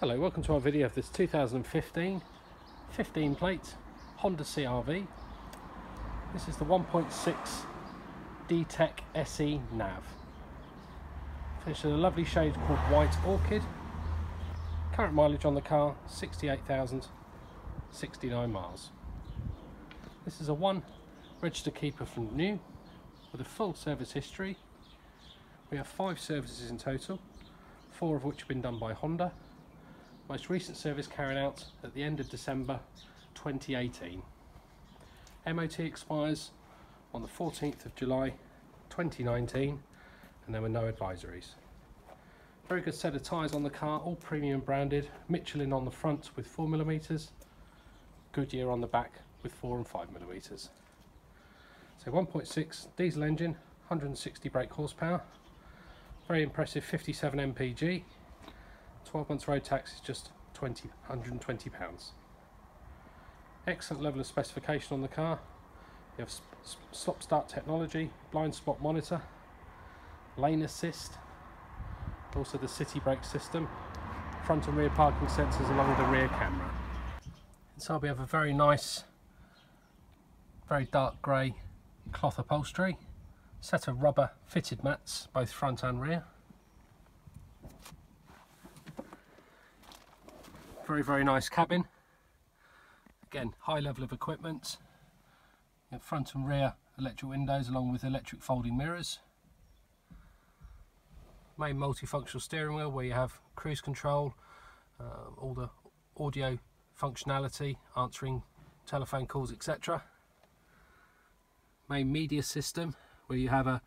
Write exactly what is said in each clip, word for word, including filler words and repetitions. Hello, welcome to our video of this two thousand fifteen fifteen plate Honda C R V. This is the one point six D T E C S E Nav. Finished in a lovely shade called White Orchid. Current mileage on the car sixty-eight thousand sixty-nine miles. This is a one register keeper from new with a full service history. We have five services in total, four of which have been done by Honda. Most recent service carried out at the end of December twenty eighteen. M O T expires on the fourteenth of July twenty nineteen, and there were no advisories. Very good set of tyres on the car, all premium branded, Michelin on the front with four millimeter, Goodyear on the back with four and five millimeter. So one point six diesel engine, one hundred sixty brake horsepower, very impressive fifty-seven M P G. twelve months road tax is just one hundred and twenty pounds. Excellent level of specification on the car. You have stop start technology, blind spot monitor, lane assist, also the city brake system, front and rear parking sensors along with the rear camera. Inside we have a very nice, very dark grey cloth upholstery, set of rubber fitted mats both front and rear. Very, very nice cabin. Again, high level of equipment. You have front and rear electric windows along with electric folding mirrors. Main multifunctional steering wheel where you have cruise control, uh, all the audio functionality, answering telephone calls, et cetera. Main media system where you have a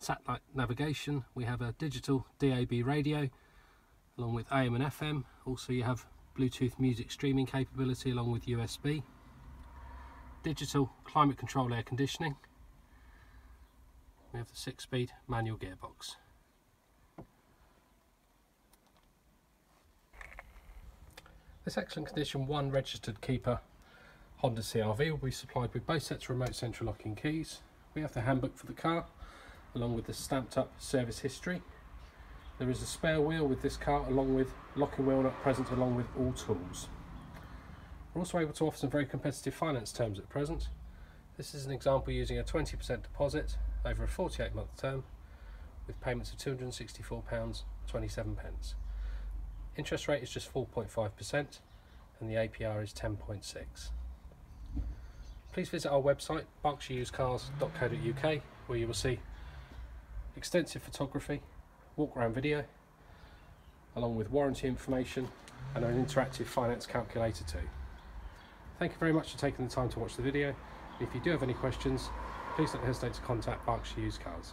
satellite navigation. We have a digital D A B radio, along with A M and F M. Also you have Bluetooth music streaming capability along with U S B. Digital climate control air conditioning. We have the six-speed manual gearbox. This excellent condition one registered keeper Honda C R V will be supplied with both sets of remote central locking keys. We have the handbook for the car along with the stamped up service history. There is a spare wheel with this car along with locking wheel nut present along with all tools. We're also able to offer some very competitive finance terms at present. This is an example using a twenty percent deposit over a forty-eight month term with payments of two hundred and sixty-four pounds twenty-seven. Interest rate is just four point five percent and the A P R is ten point six. Please visit our website berkshire used cars dot co dot U K where you will see extensive photography, walk around video, along with warranty information and an interactive finance calculator too. Thank you very much for taking the time to watch the video. If you do have any questions, please don't hesitate to contact Berkshire Used Cars.